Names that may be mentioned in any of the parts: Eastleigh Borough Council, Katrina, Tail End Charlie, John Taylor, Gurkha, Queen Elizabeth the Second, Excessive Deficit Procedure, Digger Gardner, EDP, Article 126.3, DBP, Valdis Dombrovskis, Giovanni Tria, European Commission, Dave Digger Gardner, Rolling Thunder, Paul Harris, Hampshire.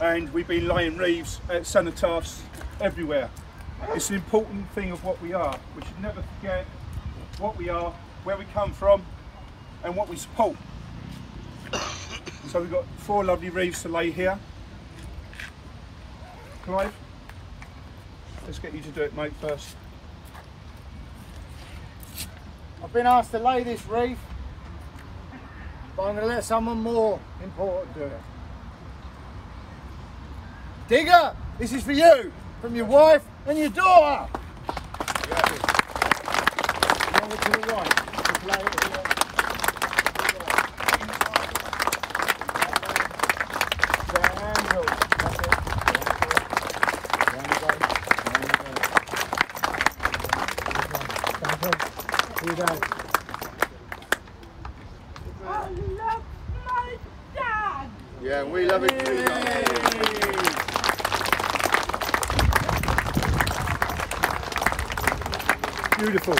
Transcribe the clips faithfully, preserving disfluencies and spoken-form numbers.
And we've been laying reefs at cenotaphs everywhere. It's an important thing of what we are. We should never forget what we are, where we come from and what we support. So we've got four lovely reefs to lay here. Clive, let's get you to do it, mate, first. I've been asked to lay this reef, but I'm going to let someone more important do it. Digger, this is for you, from your wife and your daughter. I love my dad. Yeah, we love it too. Beautiful.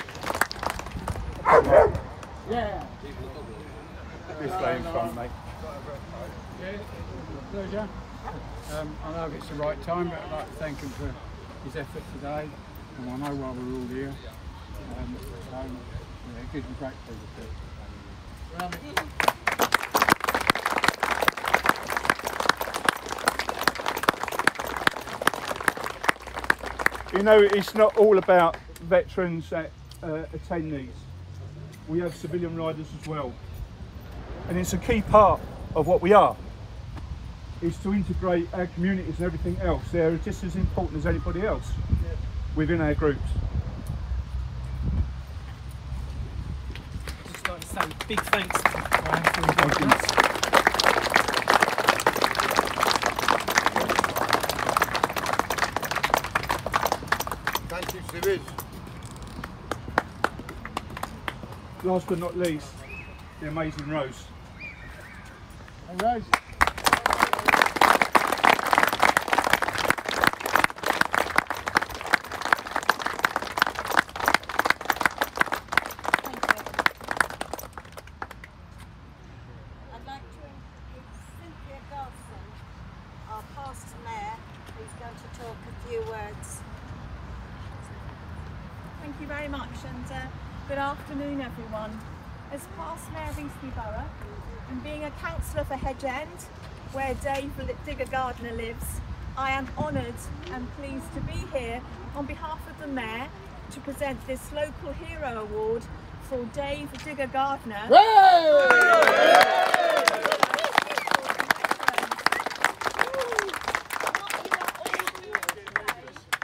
Yeah. This no, way in no, front, no. mate. Yeah, pleasure. Um, I know it's the right time, but I'd like to thank him for his effort today. And I know why we're all here. Um, so, yeah, good and great pleasure. You know, it's not all about veterans that uh, attend these. We have civilian riders as well. And it's a key part of what we are, is to integrate our communities and everything else. They're just as important as anybody else within our groups. I'd just like to say big thanks to Brian for inviting us. Last but not least, the amazing Rose. Hey Rose. Borough, and being a councillor for Hedge End, where Dave Digger Gardner lives, I am honoured and pleased to be here on behalf of the Mayor to present this Local Hero Award for Dave Digger Gardner.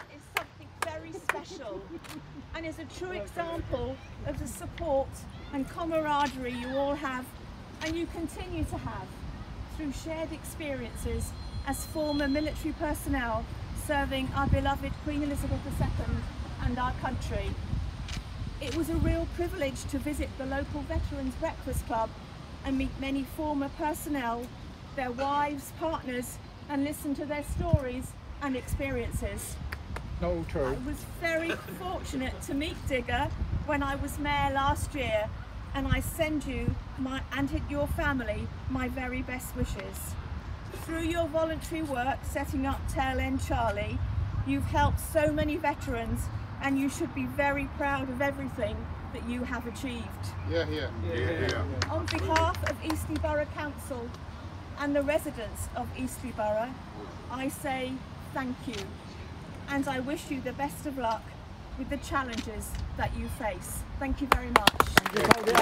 It's something very special and is a true example of the support and camaraderie you all have and you continue to have through shared experiences as former military personnel serving our beloved Queen Elizabeth the Second and our country. It was a real privilege to visit the local Veterans Breakfast Club and meet many former personnel, their wives, partners, and listen to their stories and experiences. No, true. I was very fortunate to meet Digger when I was mayor last year, and I send you my and your family my very best wishes. Through your voluntary work setting up Tail End Charlie, you've helped so many veterans, and you should be very proud of everything that you have achieved. Yeah, yeah, yeah. yeah, yeah. On behalf of Eastleigh Borough Council and the residents of Eastleigh Borough, I say thank you, and I wish you the best of luck with the challenges that you face. Thank you very much. Thank you.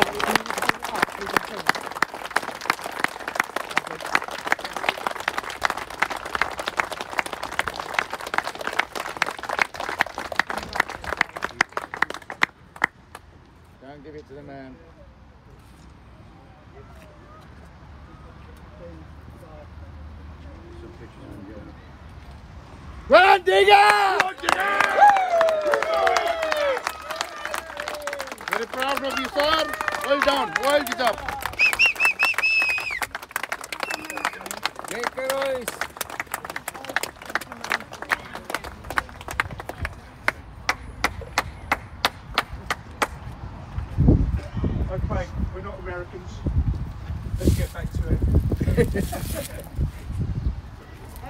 Don't give it to the man. Run, Digger! Very proud of you, sir. Well done. Well done. Thank you, Rose. Okay, we're not Americans. Let's get back to it.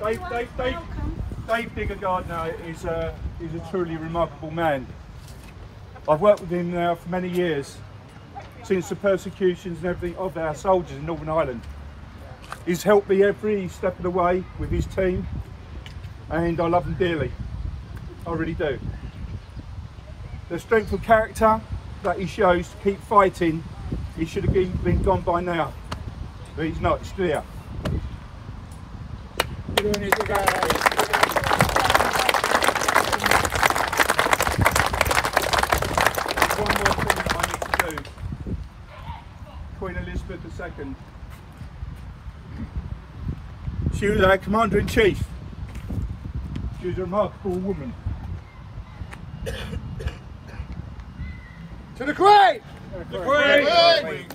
Dave, Dave, Dave, Dave Digger Gardner is a is a truly remarkable man. I've worked with him now for many years, since the persecutions and everything of our soldiers in Northern Ireland. He's helped me every step of the way with his team, and I love him dearly. I really do. The strength of character that he shows to keep fighting, he should have been gone by now, but he's not, he's still here. Doing it today. Elizabeth the Second. She was our Commander-in-Chief. She was a remarkable woman. To the Queen! To the Queen! The Queen! Queen!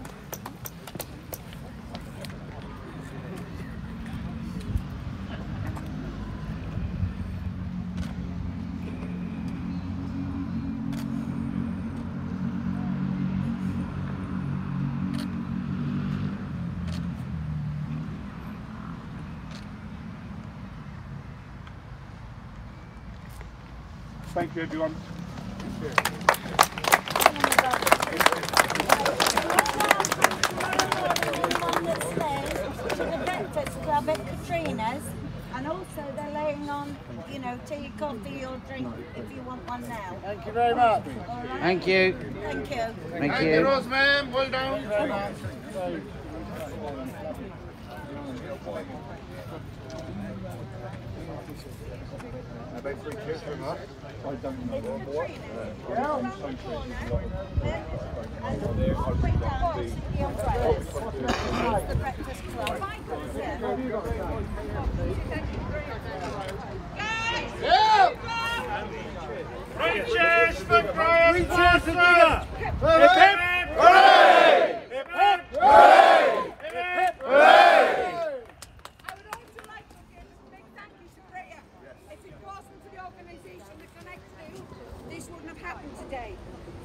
Thank you, everyone. Everyone that's there to the Breakfast Club at Katrina's, and also they're laying on, you know, tea, coffee or drink if you want one now. Thank you very much. Right. Thank you. Thank you. Thank you. Thank you, Rose, ma'am. Well done. Thank you very much. About three kids from us. I don't know what.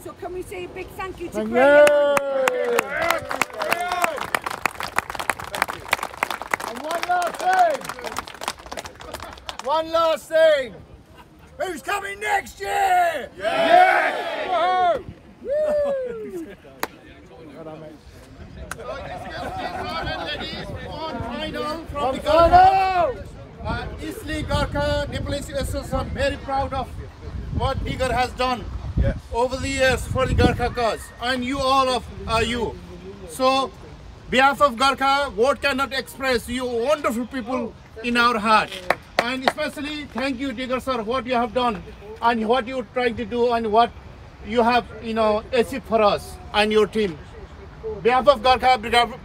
So can we say a big thank you to thank Graham? You. And one last thing. One last thing. Who's coming next year? Yes! Yes. Woo! From Ghana, uh, Eastleigh Gurkha, the police association, very proud of what Digger has done. Yes. Over the years for the Gurkha cause, and you all of are you. So, behalf of Gurkha, what cannot express you wonderful people in our heart. And especially thank you, Digger sir, what you have done and what you trying to do and what you have, you know, achieved for us and your team. Behalf of Gurkha,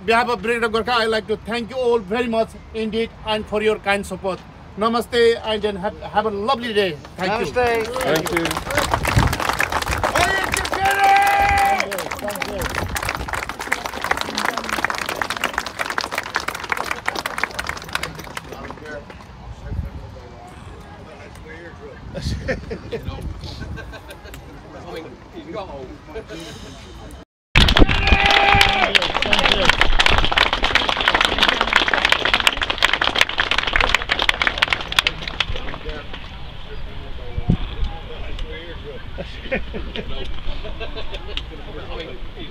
behalf of Brigade of Gurkha, I like to thank you all very much indeed and for your kind support. Namaste, and then have, have a lovely day. Thank you. Namaste. Thank you. Thank you. I mean, he's got old. I mean, he's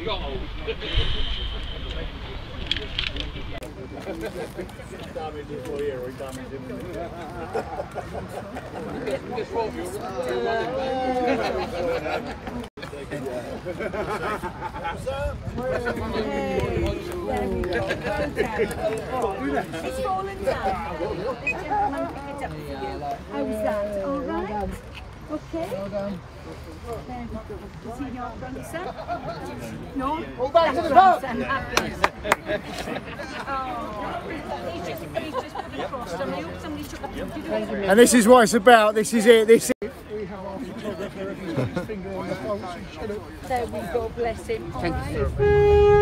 got old. It's fallen down. How's that? All right? Okay. Is he your grandson? No? All back to the pub! Oh, he's just, he's just put it across. I hope somebody took a picture of it. And this is what it's about. This is it. This is we have our photographer and he's got his finger on the pulse. There we go. Bless him. All right. Thank you.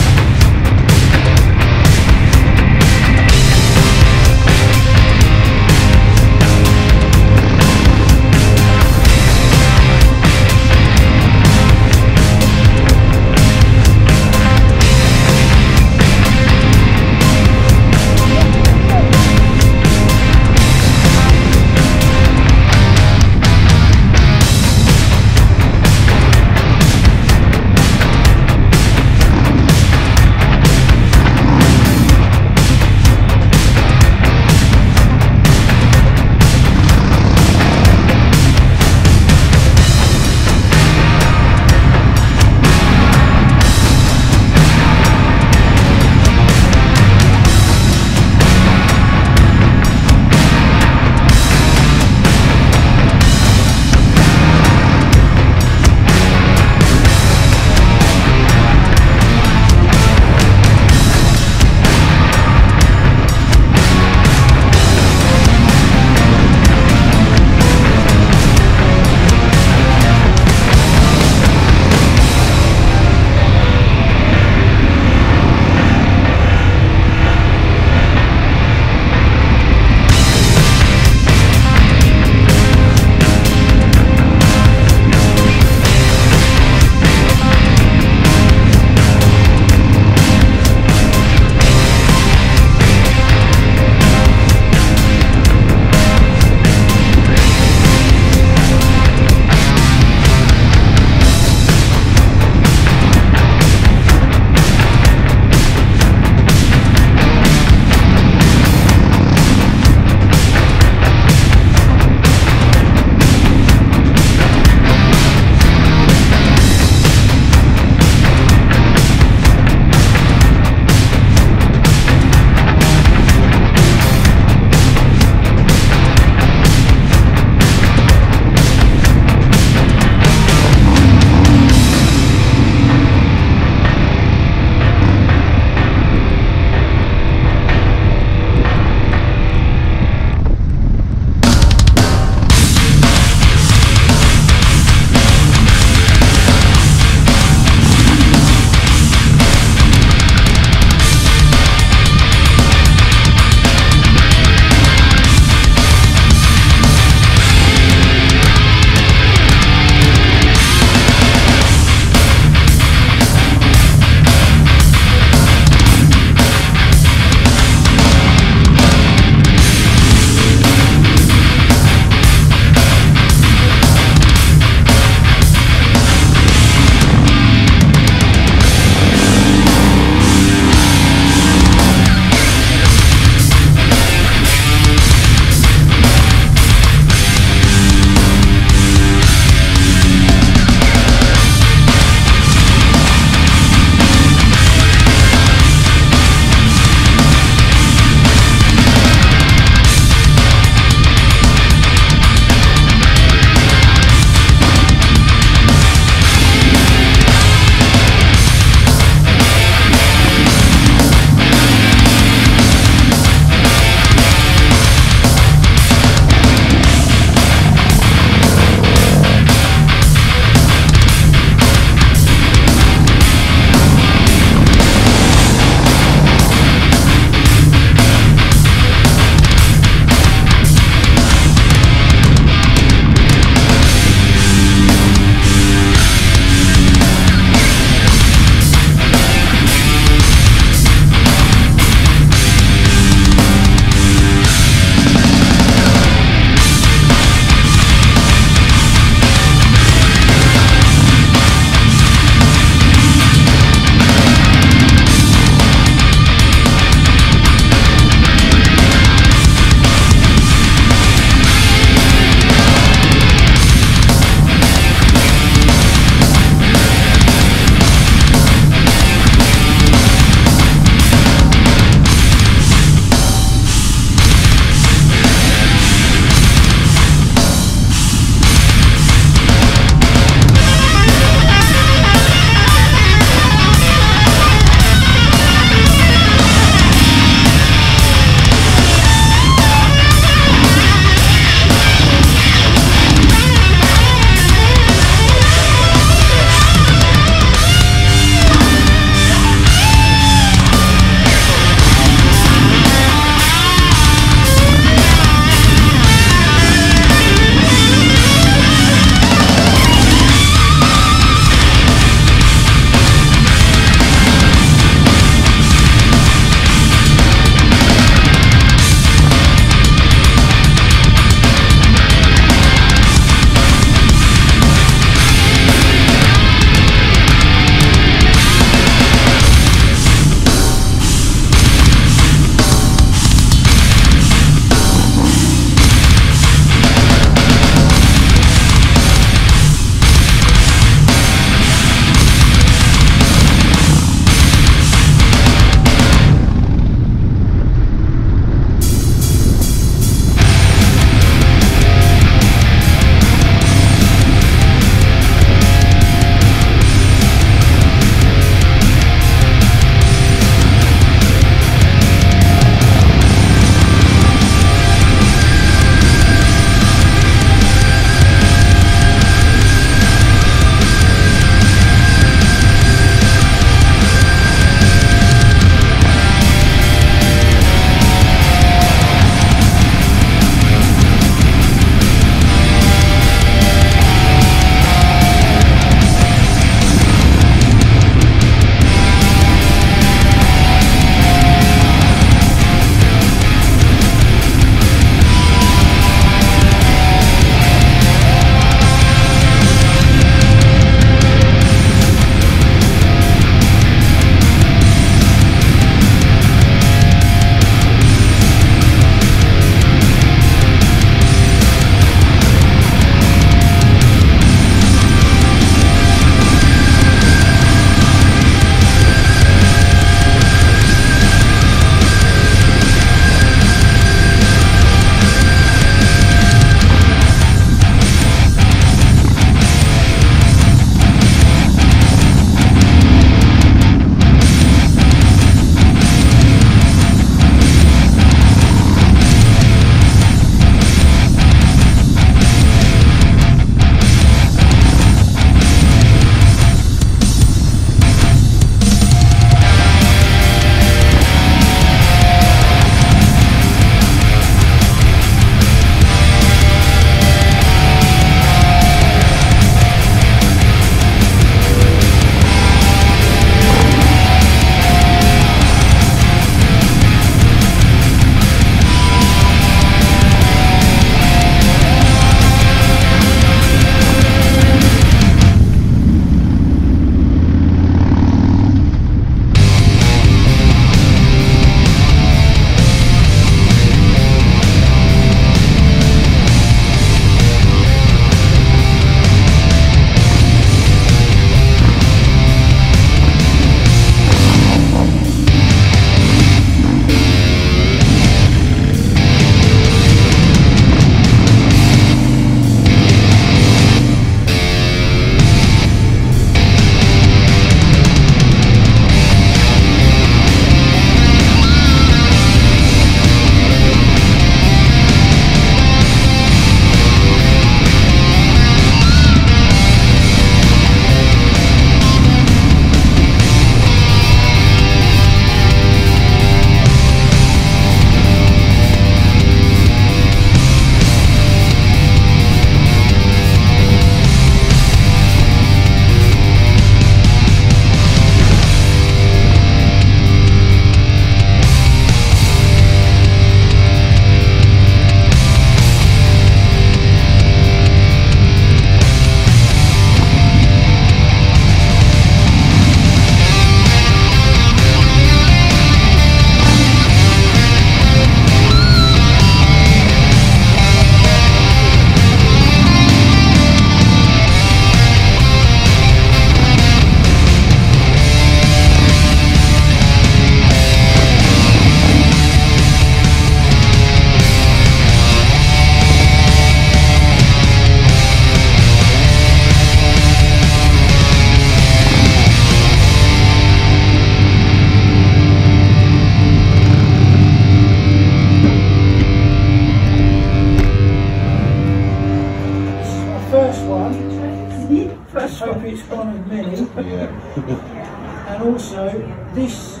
And also, this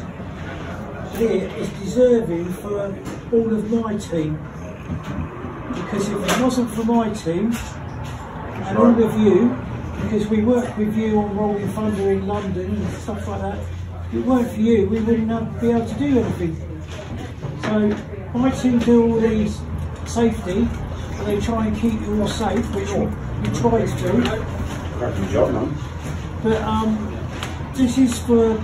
here is deserving for all of my team, because if it wasn't for my team and all of you, because we worked with you on Rolling Thunder in London and stuff like that, if it weren't for you, we wouldn't be able to do anything. So my team do all these safety, and they try and keep you all safe, which we, we try to do. Good job, man. But um, this is for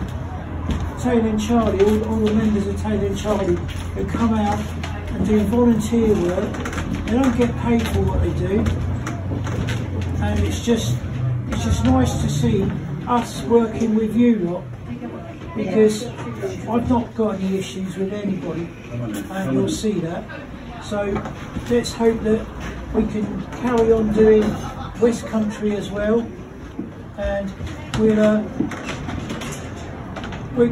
Tail End Charlie, all, all the members of Tail End Charlie who come out and do volunteer work. They don't get paid for what they do, and it's just it's just nice to see us working with you lot, because I've not got any issues with anybody, and you'll see that. So let's hope that we can carry on doing West Country as well, and we're uh, we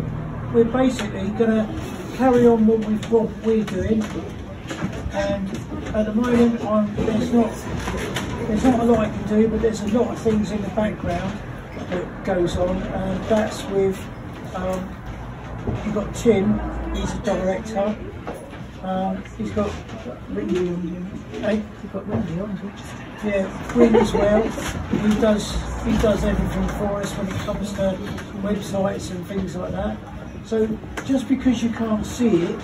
we're basically going to carry on what we what we're doing. And at the moment, I'm, there's not there's not a lot I can do, but there's a lot of things in the background that goes on, and that's with um, you've got Tim, he's a director. Um, he's got Rindy on. Hey, he's got Rindy on. Yeah, Rindy as well. He does he does everything for us when it comes to websites and things like that. So just because you can't see it,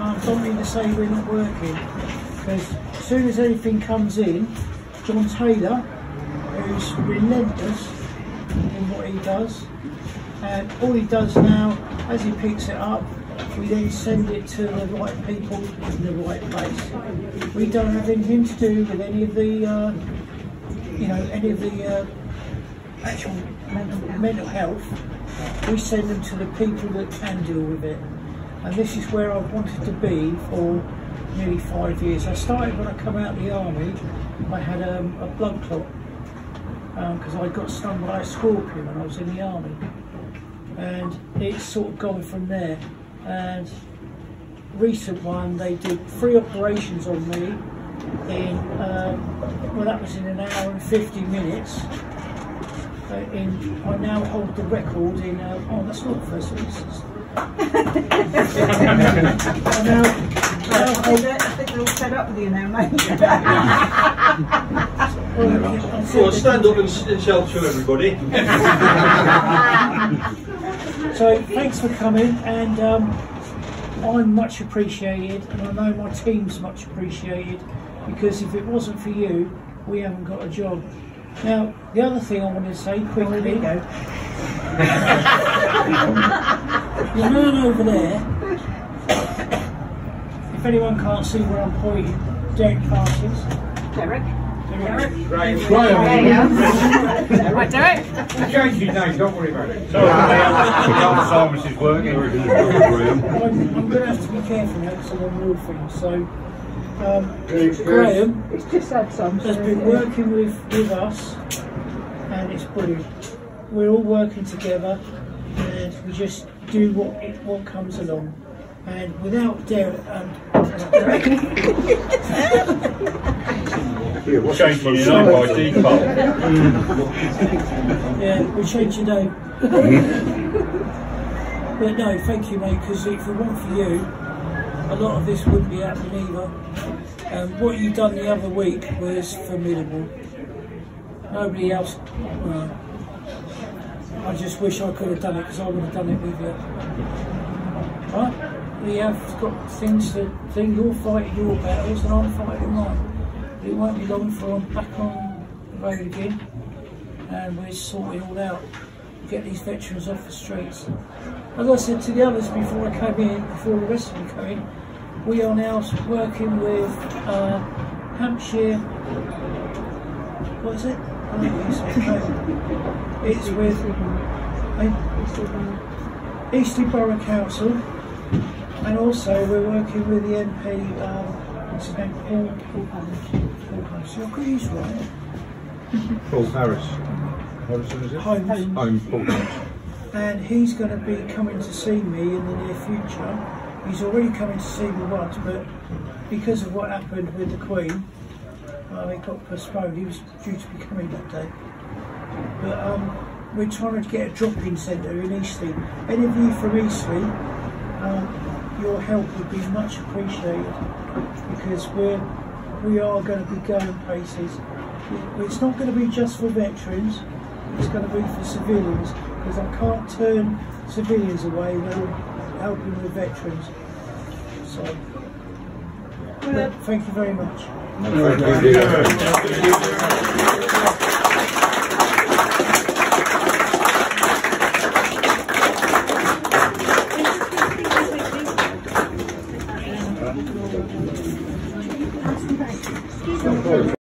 um, don't mean to say we're not working. Because as soon as anything comes in, John Taylor, who's relentless in what he does, and all he does now, as he picks it up, we then send it to the right people in the right place. We don't have anything to do with any of the, uh, you know, any of the uh, actual mental, mental health. We send them to the people that can deal with it. And this is where I've wanted to be for nearly five years. I started when I come out of the army. I had um, a blood clot because um, I got stung by a scorpion when I was in the army, and it's sort of gone from there. And recent one, they did three operations on me in, um, well that was in an hour and fifty minutes. Uh, in, I now hold the record in, uh, oh that's not the first instance. I now, now hold, I think they're all fed up with you now, mate. Well, well, stand up and, and shout to everybody. So thanks for coming, and um, I'm much appreciated, and I know my team's much appreciated, because if it wasn't for you, we haven't got a job. Now, the other thing I wanted to say quickly, oh, there you go. The man over there, if anyone can't see where I'm pointing, Derek passes. Derek. Derek. Graham. Graham. Graham. Right, Derek. Change your name, don't worry about it. Sorry, Graham. The pharmacist working. I'm, I'm going to have to be careful now, because I'm on real things. So, um, it's Graham it's just had some, has been it? working with, with us, and it's brilliant. We're all working together, and we just do what it, what comes along. And without Derek, um, yeah, we'll change my name by default. Yeah, we'll change your name. But no, thank you, mate, because if it weren't for you, a lot of this wouldn't be happening either. Um, what you done the other week was formidable. Nobody else. Well, I just wish I could have done it, because I would have done it with you. Right? We have got things that think you're fighting your battles and I'm fighting mine. It won't be long before I'm back on the road again, and we're sorting all out, get these veterans off the streets. As I said to the others before I came in, before the rest of them came in, we are now working with uh, Hampshire. What is it? I don't know. It's with uh, Eastleigh Borough Council. And also, we're working with the M P, um, what's his name, Paul, Paul Harris. Paul Harris. I've got his right. Paul Harris. Harrison, is it? Holmes. Holmes, Paul Harris. And he's going to be coming to see me in the near future. He's already coming to see me once, but because of what happened with the Queen, well, it got postponed. He was due to be coming that day. But um, we're trying to get a drop-in centre in Eastleigh. Any of you from Eastleigh, uh, your help would be much appreciated, because we're, we are going to be going places. It's not going to be just for veterans, it's going to be for civilians, because I can't turn civilians away without helping the veterans. So, well, thank you very much. No, thank you. Thank you.